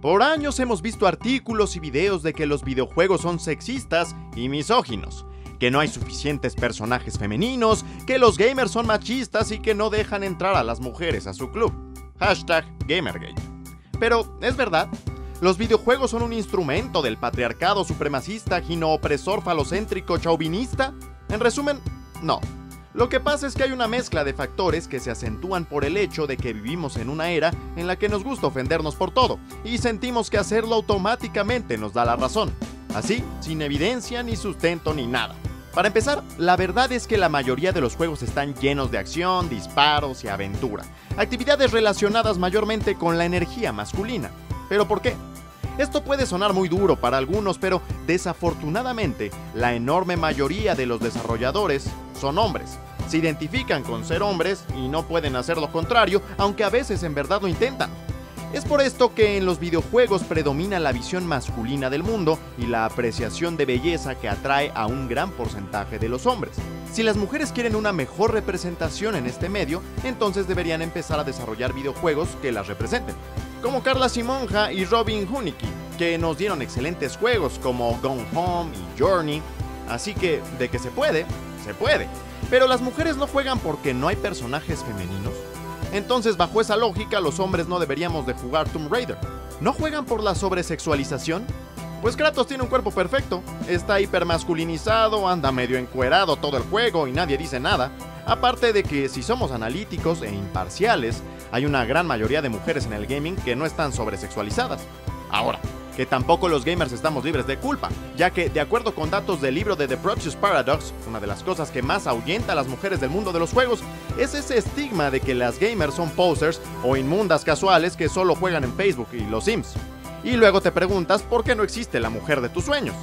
Por años hemos visto artículos y videos de que los videojuegos son sexistas y misóginos, que no hay suficientes personajes femeninos, que los gamers son machistas y que no dejan entrar a las mujeres a su club. #Gamergate. Pero, ¿es verdad? ¿Los videojuegos son un instrumento del patriarcado supremacista, ginoopresor, falocéntrico, chauvinista? En resumen, no. Lo que pasa es que hay una mezcla de factores que se acentúan por el hecho de que vivimos en una era en la que nos gusta ofendernos por todo, y sentimos que hacerlo automáticamente nos da la razón. Así, sin evidencia, ni sustento, ni nada. Para empezar, la verdad es que la mayoría de los juegos están llenos de acción, disparos y aventura, actividades relacionadas mayormente con la energía masculina. ¿Pero por qué? Esto puede sonar muy duro para algunos, pero desafortunadamente la enorme mayoría de los desarrolladores son hombres. Se identifican con ser hombres y no pueden hacer lo contrario, aunque a veces en verdad lo intentan. Es por esto que en los videojuegos predomina la visión masculina del mundo y la apreciación de belleza que atrae a un gran porcentaje de los hombres. Si las mujeres quieren una mejor representación en este medio, entonces deberían empezar a desarrollar videojuegos que las representen, como Carla Simonja y Robin Hoonicki, que nos dieron excelentes juegos como Gone Home y Journey. Así que, de que se puede, se puede. Pero las mujeres no juegan porque no hay personajes femeninos. Entonces, bajo esa lógica, los hombres no deberíamos de jugar Tomb Raider. ¿No juegan por la sobresexualización? Pues Kratos tiene un cuerpo perfecto, está hipermasculinizado, anda medio encuerado todo el juego y nadie dice nada. Aparte de que, si somos analíticos e imparciales, hay una gran mayoría de mujeres en el gaming que no están sobresexualizadas. Ahora, que tampoco los gamers estamos libres de culpa, ya que, de acuerdo con datos del libro de The Proteus Paradox, una de las cosas que más ahuyenta a las mujeres del mundo de los juegos es ese estigma de que las gamers son posers o inmundas casuales que solo juegan en Facebook y los Sims. Y luego te preguntas por qué no existe la mujer de tus sueños.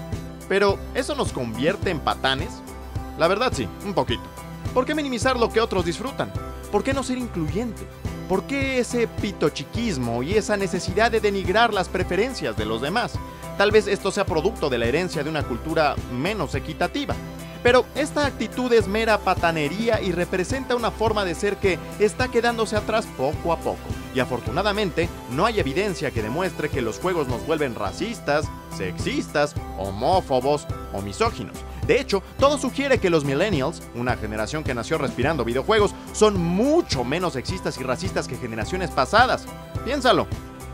Pero, ¿eso nos convierte en patanes? La verdad sí, un poquito. ¿Por qué minimizar lo que otros disfrutan? ¿Por qué no ser incluyente? ¿Por qué ese pitochiquismo y esa necesidad de denigrar las preferencias de los demás? Tal vez esto sea producto de la herencia de una cultura menos equitativa. Pero esta actitud es mera patanería y representa una forma de ser que está quedándose atrás poco a poco. Y afortunadamente, no hay evidencia que demuestre que los juegos nos vuelven racistas, sexistas, homófobos o misóginos. De hecho, todo sugiere que los millennials, una generación que nació respirando videojuegos, son mucho menos sexistas y racistas que generaciones pasadas. Piénsalo.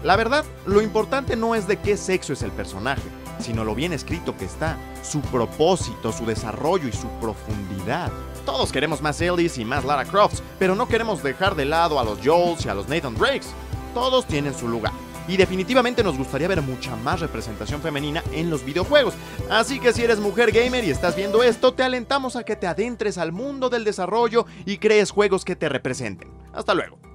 La verdad, lo importante no es de qué sexo es el personaje, sino lo bien escrito que está, su propósito, su desarrollo y su profundidad. Todos queremos más Ellies y más Lara Crofts, pero no queremos dejar de lado a los Joels y a los Nathan Drakes. Todos tienen su lugar. Y definitivamente nos gustaría ver mucha más representación femenina en los videojuegos. Así que si eres mujer gamer y estás viendo esto, te alentamos a que te adentres al mundo del desarrollo y crees juegos que te representen. Hasta luego.